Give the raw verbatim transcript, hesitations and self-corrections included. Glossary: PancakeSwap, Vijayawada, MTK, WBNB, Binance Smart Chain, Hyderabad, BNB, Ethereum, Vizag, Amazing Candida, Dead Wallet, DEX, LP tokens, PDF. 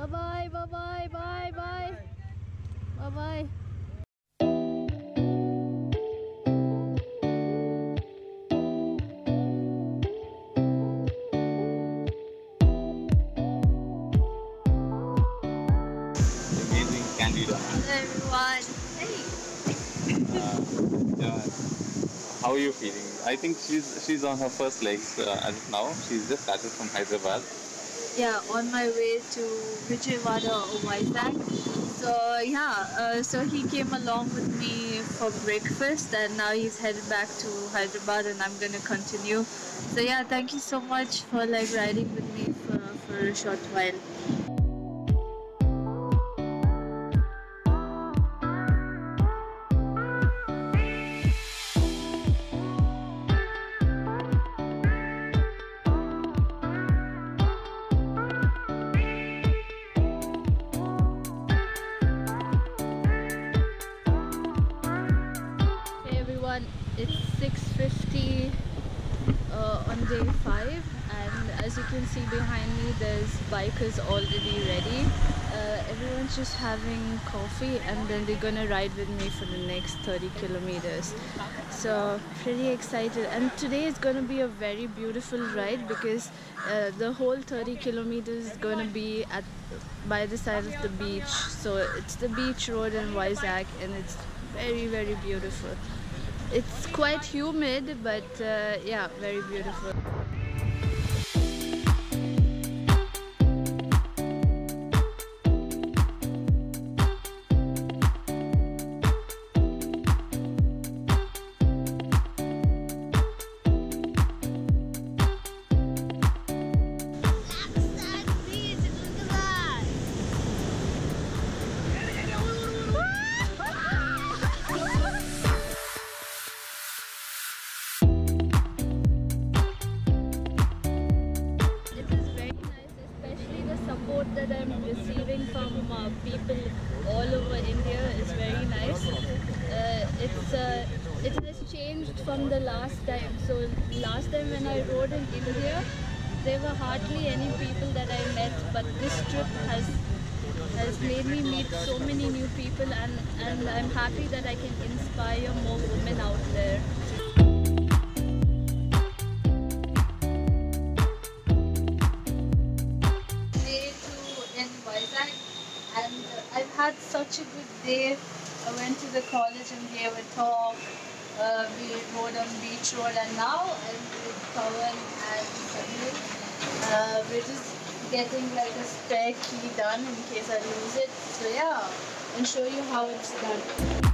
Bye-bye, bye-bye, bye-bye. Bye-bye. Amazing Candida. Hello everyone. Hey. uh, uh, how are you feeling? I think she's she's on her first legs uh, as of now. She's just started from Hyderabad. Yeah, on my way to Vijayawada or Vizag. So yeah, uh, so he came along with me for breakfast and now he's headed back to Hyderabad and I'm going to continue. So yeah, thank you so much for like riding with me for, for a short while. It's six fifty uh, on day five, and as you can see behind me, there's bikers already ready. Uh, everyone's just having coffee, and then they're gonna ride with me for the next thirty kilometers. So pretty excited, and today is gonna be a very beautiful ride because uh, the whole thirty kilometers is gonna be at by the side of the beach. So it's the beach road in Vizag, and it's very very beautiful. It's quite humid, but uh, yeah, very beautiful. That I'm receiving from uh, people all over India is very nice. Uh, it's uh, it has changed from the last time. So last time when I rode in India, there were hardly any people that I met. But this trip has has made me meet so many new people, and and I'm happy that I can inspire more women out there. And uh, I've had such a good day. I went to the college and gave a talk. Uh, we rode on beach road, and now I'm with Pawan and Sunil. Uh, we're just getting like a spare key done in case I lose it. So yeah, and show you how it's done.